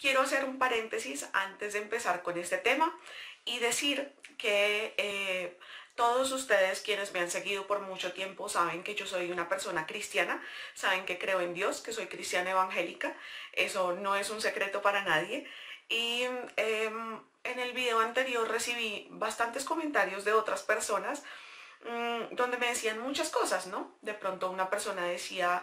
Quiero hacer un paréntesis antes de empezar con este tema y decir que todos ustedes quienes me han seguido por mucho tiempo saben que yo soy una persona cristiana, saben que creo en Dios, que soy cristiana evangélica, eso no es un secreto para nadie. Y en el video anterior recibí bastantes comentarios de otras personas donde me decían muchas cosas, ¿no? De pronto una persona decía...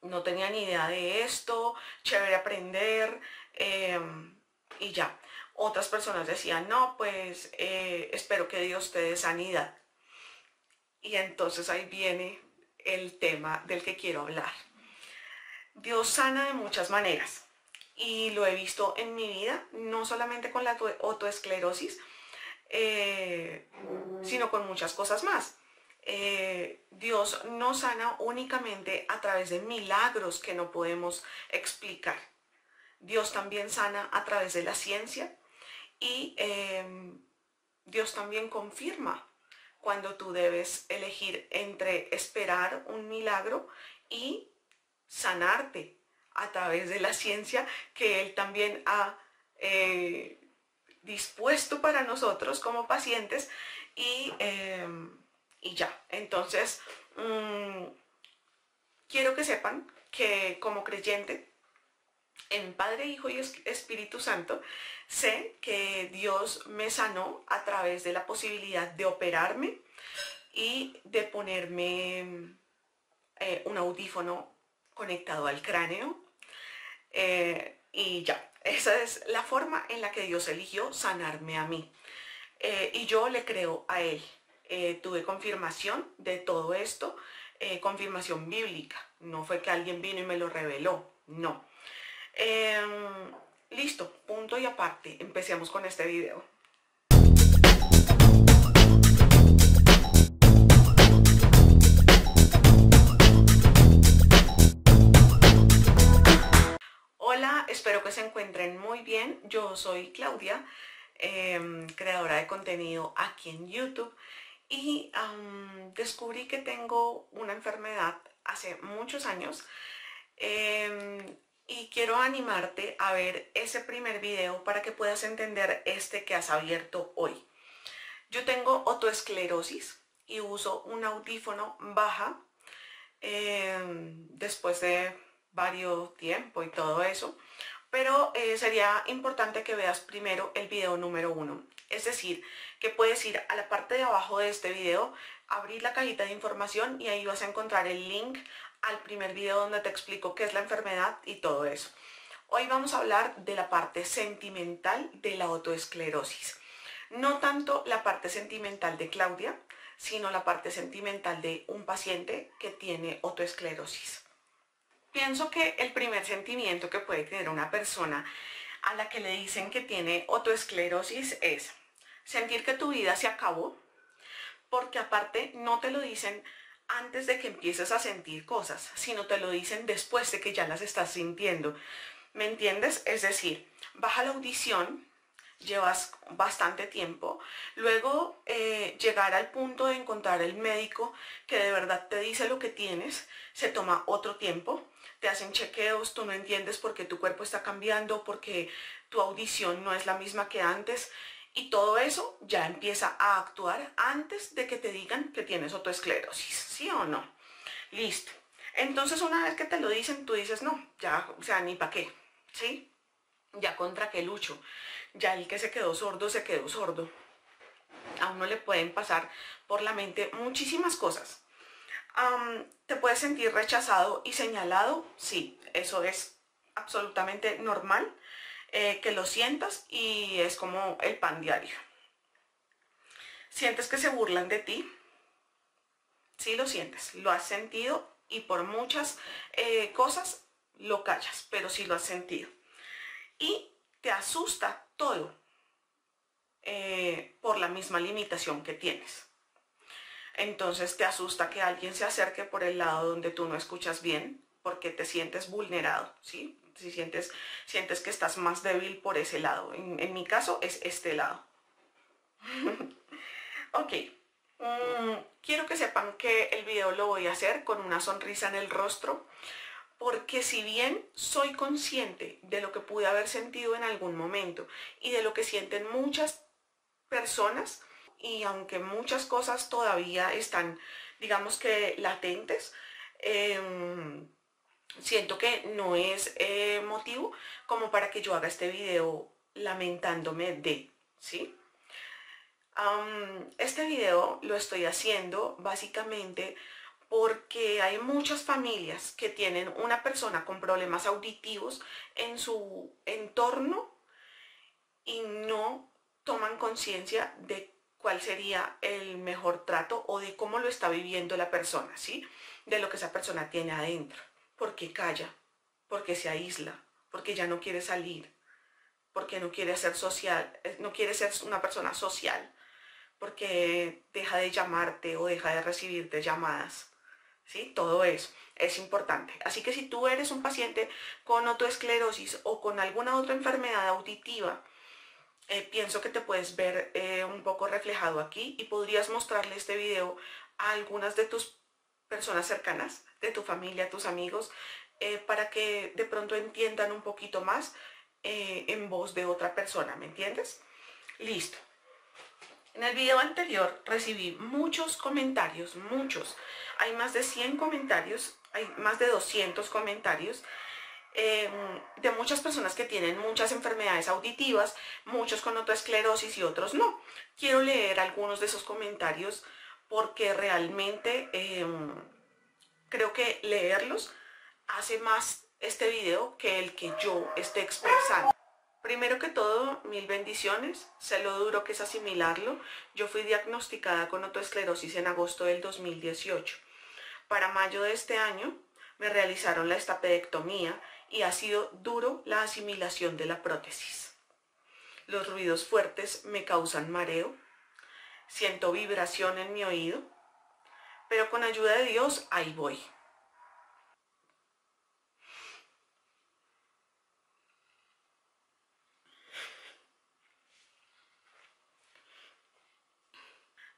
no tenía ni idea de esto, chévere aprender, y ya. Otras personas decían, no, pues espero que Dios te dé sanidad. Y entonces ahí viene el tema del que quiero hablar. Dios sana de muchas maneras y lo he visto en mi vida, no solamente con la otoesclerosis, sino con muchas cosas más. Dios no sana únicamente a través de milagros que no podemos explicar. Dios también sana a través de la ciencia y Dios también confirma cuando tú debes elegir entre esperar un milagro y sanarte a través de la ciencia que Él también ha dispuesto para nosotros como pacientes y ya. Entonces quiero que sepan que como creyente en Padre, Hijo y Espíritu Santo, sé que Dios me sanó a través de la posibilidad de operarme y de ponerme un audífono conectado al cráneo y ya. Esa es la forma en la que Dios eligió sanarme a mí y yo le creo a Él. Tuve confirmación de todo esto, confirmación bíblica. No fue que alguien vino y me lo reveló, no. Listo, punto y aparte. Empecemos con este video. Hola, espero que se encuentren muy bien. Yo soy Claudia, creadora de contenido aquí en YouTube. Y descubrí que tengo una enfermedad hace muchos años y quiero animarte a ver ese primer video para que puedas entender este que has abierto hoy. Yo tengo otoesclerosis y uso un audífono BAHA después de varios tiempo y todo eso, pero sería importante que veas primero el video número 1. Es decir, que puedes ir a la parte de abajo de este video, abrir la cajita de información y ahí vas a encontrar el link al primer video donde te explico qué es la enfermedad y todo eso. Hoy vamos a hablar de la parte sentimental de la otoesclerosis. No tanto la parte sentimental de Claudia, sino la parte sentimental de un paciente que tiene otoesclerosis. Pienso que el primer sentimiento que puede tener una persona a la que le dicen que tiene otoesclerosis es sentir que tu vida se acabó, porque aparte no te lo dicen antes de que empieces a sentir cosas, sino te lo dicen después de que ya las estás sintiendo. ¿Me entiendes? Es decir, baja la audición, llevas bastante tiempo, luego llegar al punto de encontrar el médico que de verdad te dice lo que tienes, se toma otro tiempo, te hacen chequeos, tú no entiendes por qué tu cuerpo está cambiando, porque tu audición no es la misma que antes. Y todo eso ya empieza a actuar antes de que te digan que tienes otoesclerosis, ¿sí o no? Listo. Entonces una vez que te lo dicen, tú dices, no, ya, o sea, ni para qué, ¿sí? Ya contra qué lucho, ya el que se quedó sordo. A uno le pueden pasar por la mente muchísimas cosas. ¿Te puedes sentir rechazado y señalado? Sí, eso es absolutamente normal. Que lo sientas y es como el pan diario. Sientes que se burlan de ti, sí lo sientes, lo has sentido y por muchas cosas lo callas, pero sí lo has sentido. Y te asusta todo por la misma limitación que tienes. Entonces te asusta que alguien se acerque por el lado donde tú no escuchas bien porque te sientes vulnerado, ¿sí? Si sientes que estás más débil por ese lado. En mi caso es este lado. Ok. Quiero que sepan que el video lo voy a hacer con una sonrisa en el rostro porque si bien soy consciente de lo que pude haber sentido en algún momento y de lo que sienten muchas personas, y aunque muchas cosas todavía están, digamos que latentes, siento que no es motivo como para que yo haga este video lamentándome de, ¿sí? Este video lo estoy haciendo básicamente porque hay muchas familias que tienen una persona con problemas auditivos en su entorno y no toman conciencia de cuál sería el mejor trato o de cómo lo está viviendo la persona, ¿sí? De lo que esa persona tiene adentro. Porque calla, porque se aísla, porque ya no quiere salir, porque no quiere ser social, no quiere ser una persona social, porque deja de llamarte o deja de recibirte llamadas, ¿sí? Todo eso es importante. Así que si tú eres un paciente con otoesclerosis o con alguna otra enfermedad auditiva, pienso que te puedes ver un poco reflejado aquí y podrías mostrarle este video a algunas de tus personas cercanas, de tu familia, tus amigos, para que de pronto entiendan un poquito más en voz de otra persona, ¿me entiendes? Listo. En el video anterior recibí muchos comentarios, muchos. Hay más de 100 comentarios, hay más de 200 comentarios de muchas personas que tienen muchas enfermedades auditivas, muchos con otoesclerosis y otros no. Quiero leer algunos de esos comentarios porque realmente creo que leerlos hace más este video que el que yo esté expresando. Primero que todo, mil bendiciones, sé lo duro que es asimilarlo. Yo fui diagnosticada con otoesclerosis en agosto del 2018. Para mayo de este año me realizaron la estapedectomía y ha sido duro la asimilación de la prótesis. Los ruidos fuertes me causan mareo. Siento vibración en mi oído, pero con ayuda de Dios ahí voy.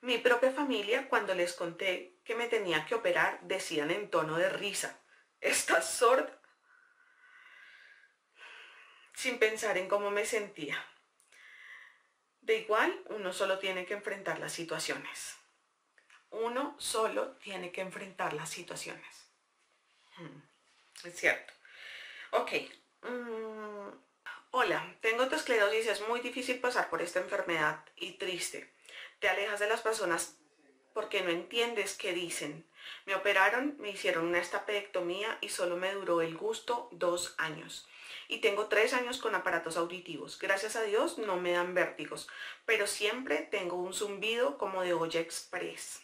Mi propia familia, cuando les conté que me tenía que operar, decían en tono de risa, ¿estás sorda? Sin pensar en cómo me sentía. De igual, uno solo tiene que enfrentar las situaciones. Uno solo tiene que enfrentar las situaciones. Es cierto. Ok. Hola, tengo otoesclerosis, es muy difícil pasar por esta enfermedad y triste. Te alejas de las personas porque no entiendes qué dicen. Me operaron, me hicieron una estapedectomía y solo me duró el gusto 2 años. Y tengo 3 años con aparatos auditivos. Gracias a Dios no me dan vértigos, pero siempre tengo un zumbido como de olla express.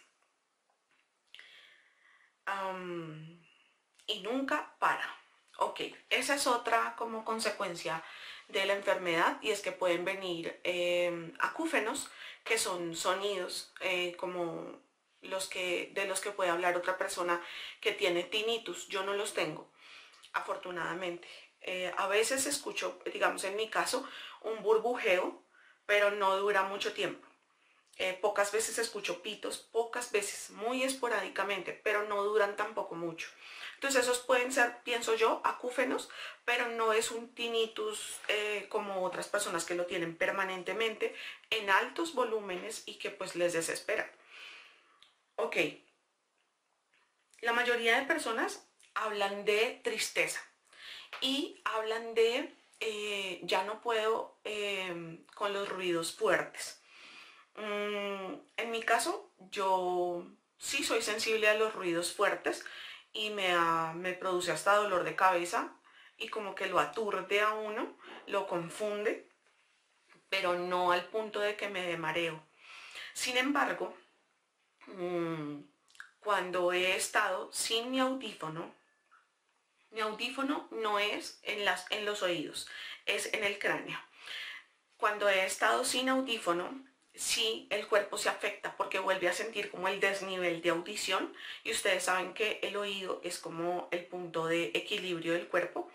Y nunca para. Ok, esa es otra como consecuencia de la enfermedad, y es que pueden venir acúfenos, que son sonidos como los que, de los que puede hablar otra persona que tiene tinnitus. Yo no los tengo, afortunadamente. A veces escucho, digamos en mi caso, un burbujeo, pero no dura mucho tiempo. Pocas veces escucho pitos, pocas veces, muy esporádicamente, pero no duran tampoco mucho. Entonces esos pueden ser, pienso yo, acúfenos, pero no es un tinnitus como otras personas que lo tienen permanentemente en altos volúmenes y que pues les desespera. Ok, la mayoría de personas hablan de tristeza. Y hablan de ya no puedo con los ruidos fuertes. En mi caso, yo sí soy sensible a los ruidos fuertes y me produce hasta dolor de cabeza y como que lo aturde a uno, lo confunde, pero no al punto de que me dé mareo. Sin embargo, cuando he estado sin mi audífono no es en los oídos, es en el cráneo. Cuando he estado sin audífono, sí, el cuerpo se afecta porque vuelve a sentir como el desnivel de audición, y ustedes saben que el oído es como el punto de equilibrio del cuerpo,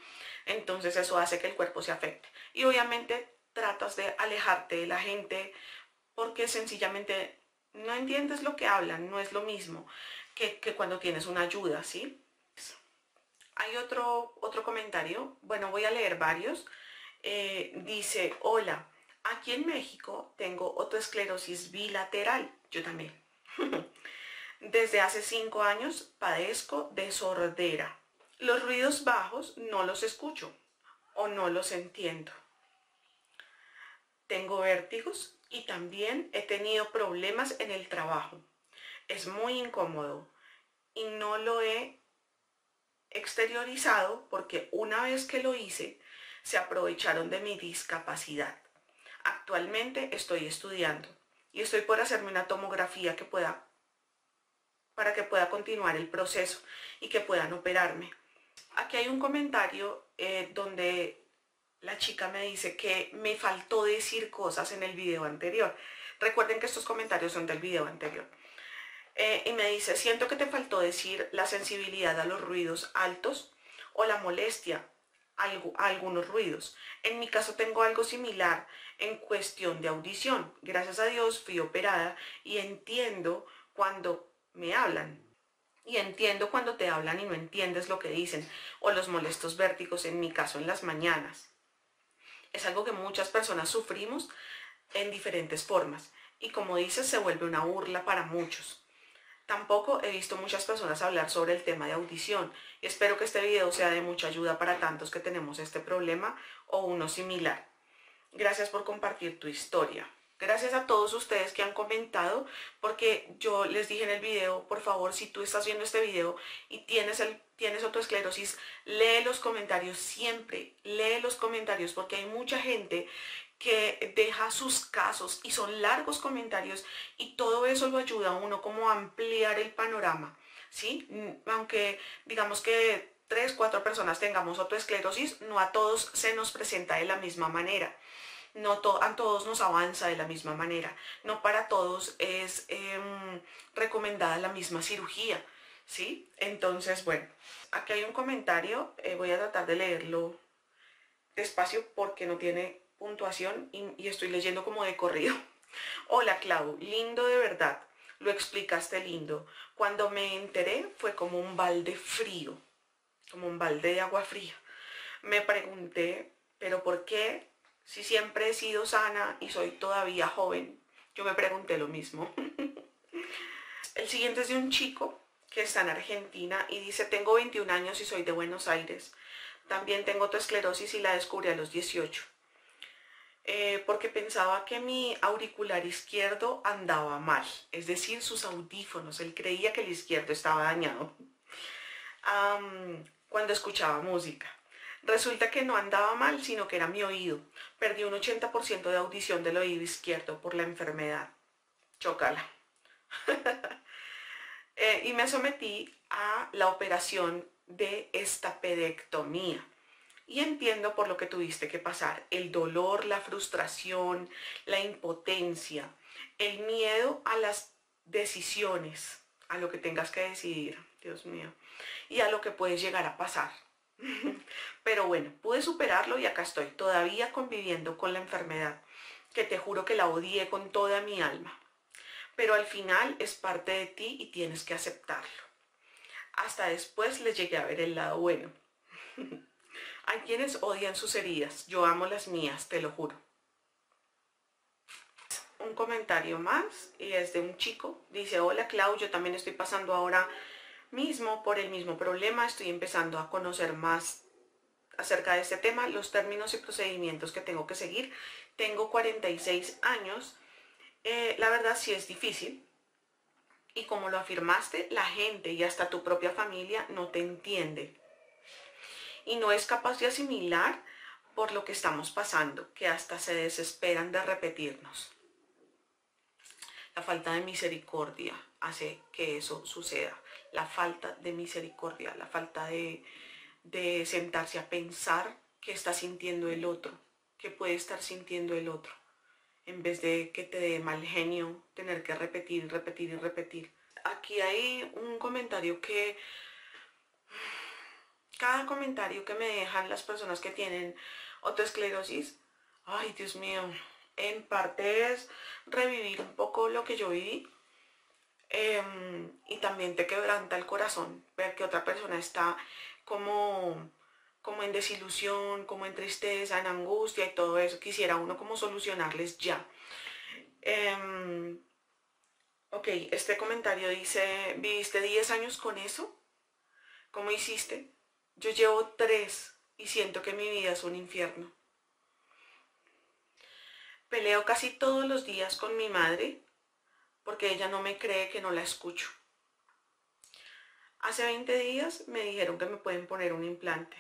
entonces eso hace que el cuerpo se afecte. Y obviamente tratas de alejarte de la gente porque sencillamente no entiendes lo que hablan, no es lo mismo que cuando tienes una ayuda, ¿sí? Hay otro comentario, bueno, voy a leer varios. Dice, hola, aquí en México tengo otoesclerosis bilateral, yo también. Desde hace 5 años padezco de sordera. Los ruidos bajos no los escucho o no los entiendo. Tengo vértigos y también he tenido problemas en el trabajo. Es muy incómodo y no lo he exteriorizado porque una vez que lo hice, se aprovecharon de mi discapacidad. Actualmente estoy estudiando y estoy por hacerme una tomografía para que pueda continuar el proceso y que puedan operarme. Aquí hay un comentario donde la chica me dice que me faltó decir cosas en el video anterior. Recuerden que estos comentarios son del video anterior. Y me dice, siento que te faltó decir la sensibilidad a los ruidos altos o la molestia a algunos ruidos. En mi caso tengo algo similar en cuestión de audición. Gracias a Dios fui operada y entiendo cuando me hablan. Y entiendo cuando te hablan y no entiendes lo que dicen. O los molestos vértigos, en mi caso en las mañanas. Es algo que muchas personas sufrimos en diferentes formas y como dices se vuelve una burla para muchos. Tampoco he visto muchas personas hablar sobre el tema de audición y espero que este video sea de mucha ayuda para tantos que tenemos este problema o uno similar. Gracias por compartir tu historia. Gracias a todos ustedes que han comentado, porque yo les dije en el video, por favor, si tú estás viendo este video y tienes otoesclerosis, lee los comentarios siempre, lee los comentarios, porque hay mucha gente que deja sus casos y son largos comentarios y todo eso lo ayuda a uno como a ampliar el panorama, ¿sí? Aunque digamos que 3 o 4 personas tengamos otoesclerosis, no a todos se nos presenta de la misma manera. No a todos nos avanza de la misma manera, no para todos es recomendada la misma cirugía, ¿sí? Entonces, bueno, aquí hay un comentario, voy a tratar de leerlo despacio porque no tiene puntuación y estoy leyendo como de corrido. Hola Clau, lindo de verdad, lo explicaste lindo. Cuando me enteré fue como un balde frío, como un balde de agua fría. Me pregunté, ¿pero por qué? Si siempre he sido sana y soy todavía joven, yo me pregunté lo mismo. El siguiente es de un chico que está en Argentina y dice, tengo 21 años y soy de Buenos Aires. También tengo otoesclerosis y la descubrí a los 18. Porque pensaba que mi auricular izquierdo andaba mal, es decir, sus audífonos. Él creía que el izquierdo estaba dañado cuando escuchaba música. Resulta que no andaba mal, sino que era mi oído. Perdí un 80% de audición del oído izquierdo por la enfermedad. Chócala. Y me sometí a la operación de estapedectomía. Y entiendo por lo que tuviste que pasar. El dolor, la frustración, la impotencia, el miedo a las decisiones, a lo que tengas que decidir, Dios mío, y a lo que puedes llegar a pasar. Pero bueno, pude superarlo y acá estoy, todavía conviviendo con la enfermedad, que te juro que la odié con toda mi alma. Pero al final es parte de ti y tienes que aceptarlo. Hasta después le llegué a ver el lado bueno. Hay quienes odian sus heridas, yo amo las mías, te lo juro. Un comentario más y es de un chico, dice, hola Clau, yo también estoy pasando ahora mismo por el mismo problema, estoy empezando a conocer más acerca de este tema, los términos y procedimientos que tengo que seguir. Tengo 46 años, la verdad sí es difícil y como lo afirmaste, la gente y hasta tu propia familia no te entiende y no es capaz de asimilar por lo que estamos pasando, que hasta se desesperan de repetirnos. La falta de misericordia hace que eso suceda. La falta de misericordia, la falta de sentarse a pensar qué está sintiendo el otro, qué puede estar sintiendo el otro, en vez de que te dé mal genio tener que repetir, repetir y repetir. Aquí hay un comentario que cada comentario que me dejan las personas que tienen otoesclerosis, ay Dios mío, en parte es revivir un poco lo que yo viví. Y también te quebranta el corazón ver que otra persona está como en desilusión, como en tristeza, en angustia y todo eso. Quisiera uno como solucionarles ya. Ok, este comentario dice, ¿viviste 10 años con eso? ¿Cómo hiciste? Yo llevo 3 y siento que mi vida es un infierno. Peleo casi todos los días con mi madre porque ella no me cree que no la escucho. Hace 20 días me dijeron que me pueden poner un implante.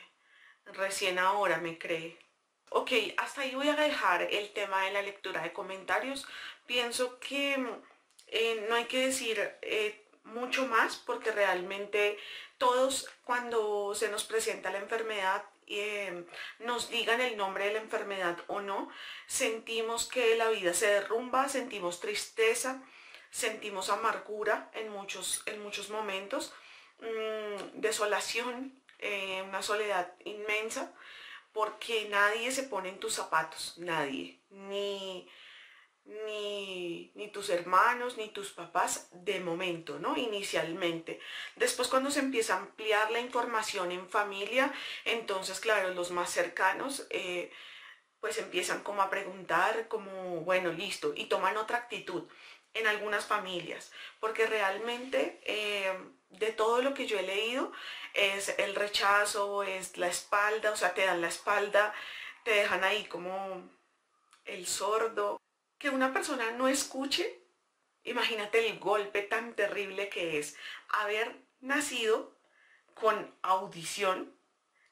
Recién ahora me cree. Ok, hasta ahí voy a dejar el tema de la lectura de comentarios. Pienso que no hay que decir mucho más porque realmente todos, cuando se nos presenta la enfermedad, nos digan el nombre de la enfermedad o no, sentimos que la vida se derrumba, sentimos tristeza, sentimos amargura en muchos momentos, desolación, una soledad inmensa, porque nadie se pone en tus zapatos, nadie, ni tus hermanos, ni tus papás de momento, ¿no? Inicialmente. Después, cuando se empieza a ampliar la información en familia, entonces, claro, los más cercanos pues empiezan como a preguntar, como, bueno, listo, y toman otra actitud en algunas familias, porque realmente de todo lo que yo he leído es el rechazo, es la espalda, o sea, te dan la espalda, te dejan ahí como el sordo. Que una persona no escuche, imagínate el golpe tan terrible que es haber nacido con audición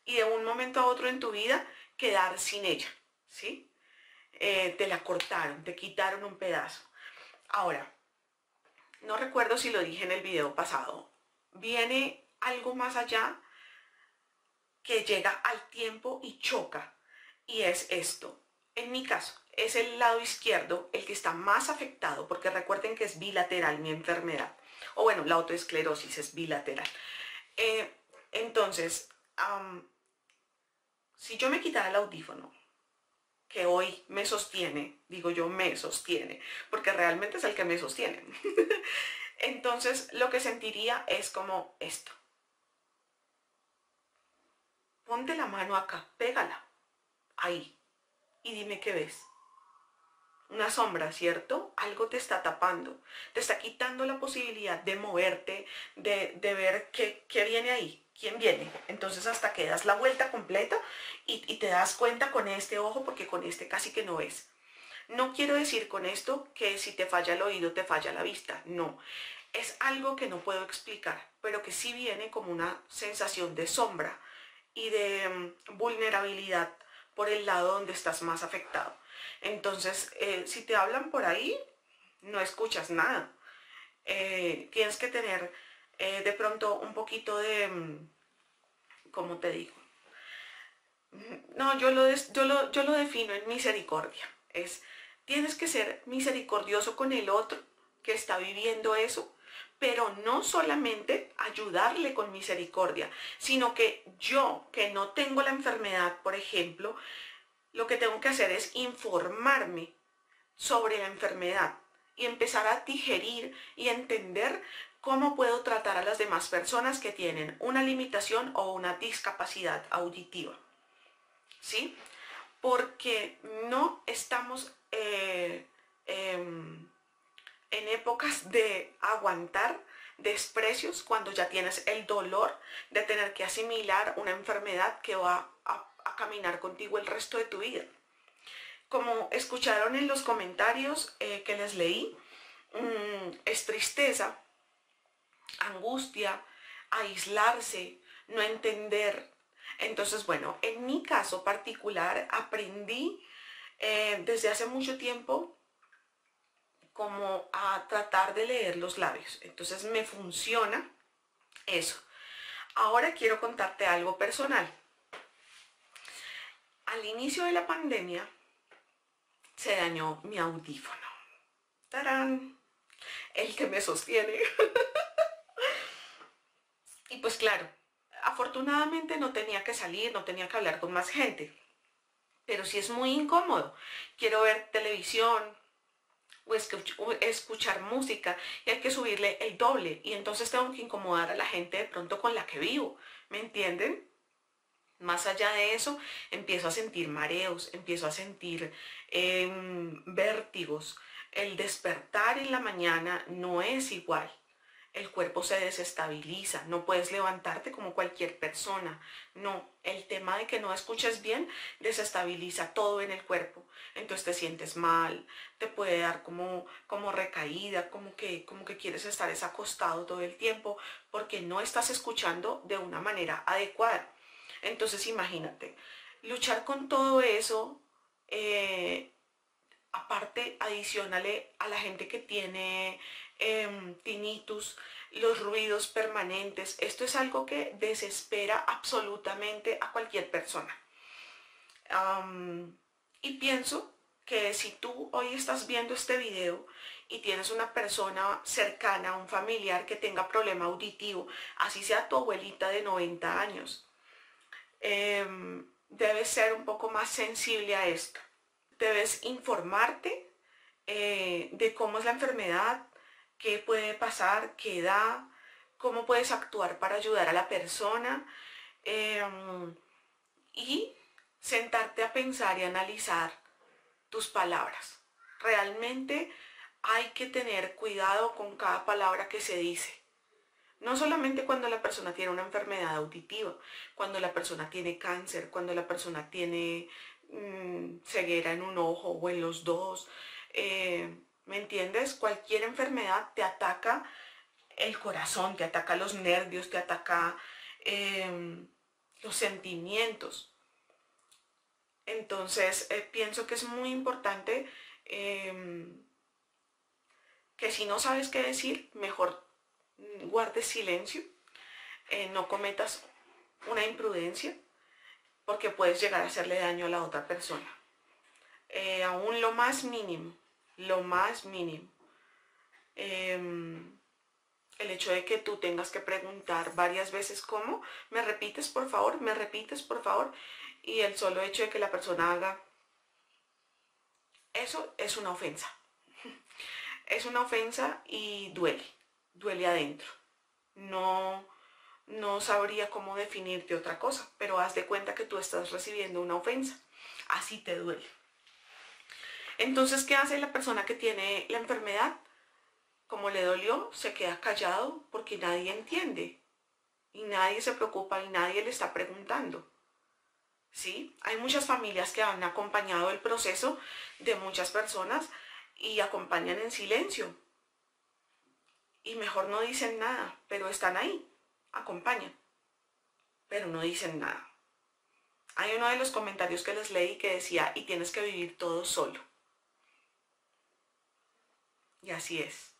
y de un momento a otro en tu vida quedar sin ella, ¿sí? Te la cortaron, te quitaron un pedazo. Ahora, no recuerdo si lo dije en el video pasado, viene algo más allá que llega al tiempo y choca, y es esto. En mi caso, es el lado izquierdo el que está más afectado, porque recuerden que es bilateral mi enfermedad, o bueno, la otoesclerosis es bilateral. Entonces, si yo me quitara el audífono, que hoy me sostiene, digo yo me sostiene, porque realmente es el que me sostiene, entonces lo que sentiría es como esto. Ponte la mano acá, pégala, ahí, y dime qué ves. Una sombra, ¿cierto? Algo te está tapando, te está quitando la posibilidad de moverte, de ver qué viene ahí, quién viene. Entonces hasta que das la vuelta completa y te das cuenta con este ojo, porque con este casi que no ves. No quiero decir con esto que si te falla el oído te falla la vista, no. Es algo que no puedo explicar, pero que sí viene como una sensación de sombra y de vulnerabilidad por el lado donde estás más afectado. Entonces, si te hablan por ahí, no escuchas nada. Tienes que tener de pronto un poquito de, ¿cómo te digo? No, yo lo defino en misericordia. Tienes que ser misericordioso con el otro que está viviendo eso, pero no solamente ayudarle con misericordia, sino que yo, que no tengo la enfermedad, por ejemplo, lo que tengo que hacer es informarme sobre la enfermedad y empezar a digerir y entender cómo puedo tratar a las demás personas que tienen una limitación o una discapacidad auditiva, ¿sí? Porque no estamos en épocas de aguantar desprecios cuando ya tienes el dolor de tener que asimilar una enfermedad que va a caminar contigo el resto de tu vida. Como escucharon en los comentarios que les leí, es tristeza, angustia, aislarse, no entender. Entonces, bueno, en mi caso particular aprendí desde hace mucho tiempo como a tratar de leer los labios. Entonces me funciona eso. Ahora quiero contarte algo personal. Al inicio de la pandemia se dañó mi audífono. ¡Tarán! El que me sostiene. Y pues claro, afortunadamente no tenía que salir, no tenía que hablar con más gente. Pero sí es muy incómodo. Quiero ver televisión o escuchar música y hay que subirle el doble. Y entonces tengo que incomodar a la gente de pronto con la que vivo. ¿Me entienden? Más allá de eso, empiezo a sentir mareos, empiezo a sentir vértigos. El despertar en la mañana no es igual. El cuerpo se desestabiliza, no puedes levantarte como cualquier persona. No, el tema de que no escuches bien desestabiliza todo en el cuerpo. Entonces te sientes mal, te puede dar como recaída, como que quieres estar acostado todo el tiempo porque no estás escuchando de una manera adecuada. Entonces imagínate, luchar con todo eso, aparte adicionale a la gente que tiene tinnitus, los ruidos permanentes. Esto es algo que desespera absolutamente a cualquier persona. Y pienso que si tú hoy estás viendo este video y tienes una persona cercana, un familiar que tenga problema auditivo, así sea tu abuelita de 90 años, debes ser un poco más sensible a esto. Debes informarte de cómo es la enfermedad, qué puede pasar, qué da, cómo puedes actuar para ayudar a la persona, y sentarte a pensar y analizar tus palabras. Realmente hay que tener cuidado con cada palabra que se dice. No solamente cuando la persona tiene una enfermedad auditiva, cuando la persona tiene cáncer, cuando la persona tiene ceguera en un ojo o en los dos, ¿me entiendes? Cualquier enfermedad te ataca el corazón, te ataca los nervios, te ataca los sentimientos. Entonces pienso que es muy importante que si no sabes qué decir, mejor guardes silencio, no cometas una imprudencia porque puedes llegar a hacerle daño a la otra persona. Aún lo más mínimo. Lo más mínimo. El hecho de que tú tengas que preguntar varias veces cómo, me repites por favor, me repites por favor, y el solo hecho de que la persona haga eso es una ofensa. Es una ofensa y duele, duele adentro. No sabría cómo definirte otra cosa, pero haz de cuenta que tú estás recibiendo una ofensa. Así te duele. Entonces, ¿qué hace la persona que tiene la enfermedad? Como le dolió, se queda callado porque nadie entiende y nadie se preocupa y nadie le está preguntando. ¿Sí? Hay muchas familias que han acompañado el proceso de muchas personas y acompañan en silencio. Y mejor no dicen nada, pero están ahí, acompañan, pero no dicen nada. Hay uno de los comentarios que les leí que decía, y tienes que vivir todo solo. Y así es.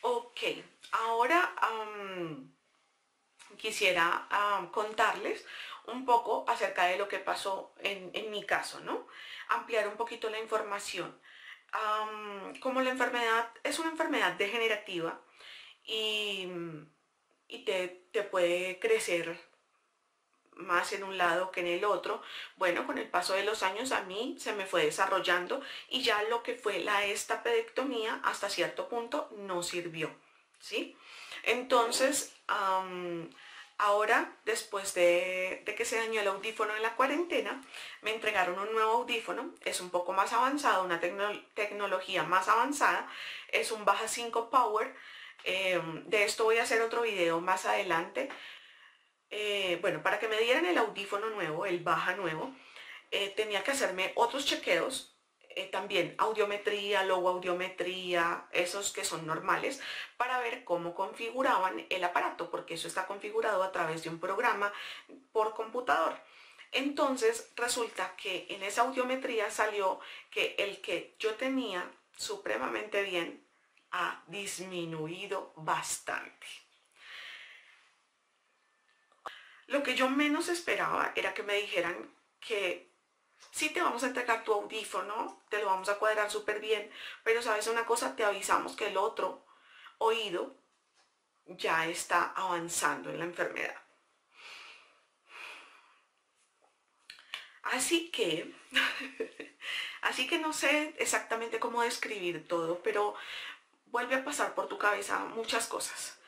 Ok, ahora quisiera contarles un poco acerca de lo que pasó en mi caso, ¿no? Ampliar un poquito la información. Como la enfermedad es una enfermedad degenerativa y te puede crecer más en un lado que en el otro, bueno, con el paso de los años a mí se me fue desarrollando y ya lo que fue la estapedectomía hasta cierto punto no sirvió, ¿sí? Entonces, ahora después de que se dañó el audífono en la cuarentena, me entregaron un nuevo audífono, es un poco más avanzado, una tecnología más avanzada, es un BAHA 5 Power, de esto voy a hacer otro video más adelante. Bueno, para que me dieran el audífono nuevo, el BAHA nuevo, tenía que hacerme otros chequeos, también audiometría, logo-audiometría, esos que son normales, para ver cómo configuraban el aparato, porque eso está configurado a través de un programa por computador. Entonces resulta que en esa audiometría salió que el que yo tenía supremamente bien ha disminuido bastante. Lo que yo menos esperaba era que me dijeran que sí, te vamos a entregar tu audífono, te lo vamos a cuadrar súper bien, pero sabes una cosa, te avisamos que el otro oído ya está avanzando en la enfermedad. Así que no sé exactamente cómo describir todo, pero vuelve a pasar por tu cabeza muchas cosas.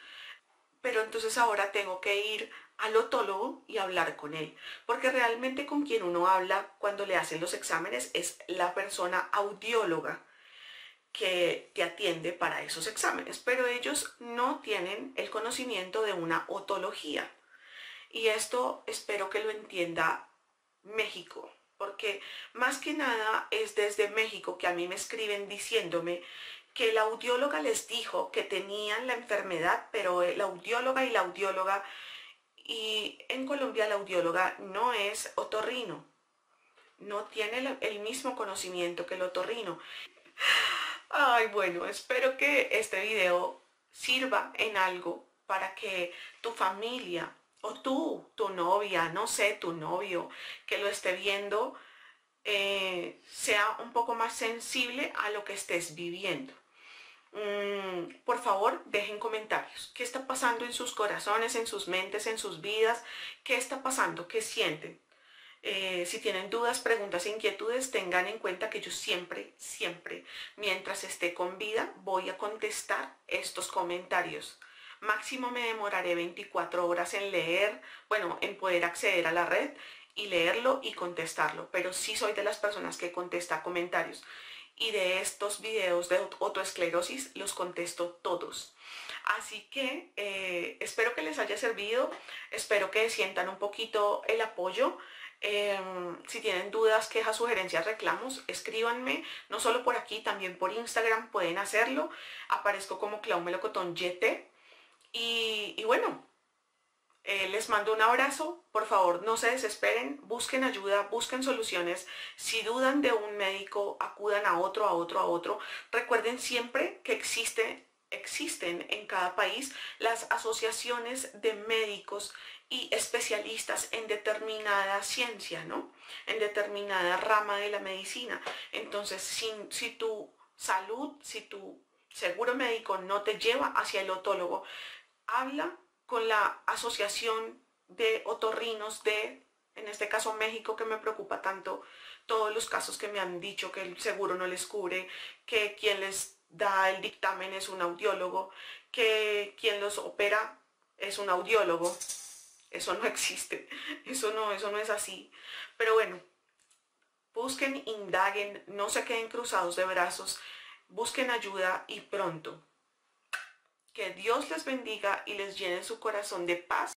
Pero entonces ahora tengo que ir al otólogo y hablar con él, porque realmente con quien uno habla cuando le hacen los exámenes es la persona audióloga que te atiende para esos exámenes, pero ellos no tienen el conocimiento de una otología. Y esto espero que lo entienda México, porque más que nada es desde México que a mí me escriben diciéndome que la audióloga les dijo que tenían la enfermedad, pero la audióloga, y en Colombia la audióloga no es otorrino, no tiene el mismo conocimiento que el otorrino. Ay, bueno, espero que este video sirva en algo para que tu familia o tú, tu novia, no sé, tu novio que lo esté viendo, sea un poco más sensible a lo que estés viviendo. Por favor, dejen comentarios. ¿Qué está pasando en sus corazones, en sus mentes, en sus vidas? ¿Qué está pasando? ¿Qué sienten? Si tienen dudas, preguntas, inquietudes, tengan en cuenta que yo siempre, siempre, mientras esté con vida, voy a contestar estos comentarios. Máximo me demoraré 24 horas en leer, bueno, en poder acceder a la red y leerlo y contestarlo, pero sí soy de las personas que contesta comentarios. Y de estos videos de otoesclerosis los contesto todos. Así que espero que les haya servido, espero que sientan un poquito el apoyo. Si tienen dudas, quejas, sugerencias, reclamos, escríbanme, no solo por aquí, también por Instagram pueden hacerlo. Aparezco como claumelocotonyt. Y bueno, les mando un abrazo. Por favor, no se desesperen, busquen ayuda, busquen soluciones. Si dudan de un médico, acudan a otro, a otro, a otro. Recuerden siempre que existen en cada país las asociaciones de médicos y especialistas en determinada ciencia, ¿no? En determinada rama de la medicina. Entonces, si tu salud, si tu seguro médico no te lleva hacia el otólogo, habla con la asociación de otorrinos de, en este caso, México, que me preocupa tanto todos los casos que me han dicho que el seguro no les cubre, que quien les da el dictamen es un audiólogo, que quien los opera es un audiólogo. Eso no existe, eso no es así. Pero bueno, busquen, indaguen, no se queden cruzados de brazos, busquen ayuda y pronto. Que Dios les bendiga y les llene su corazón de paz.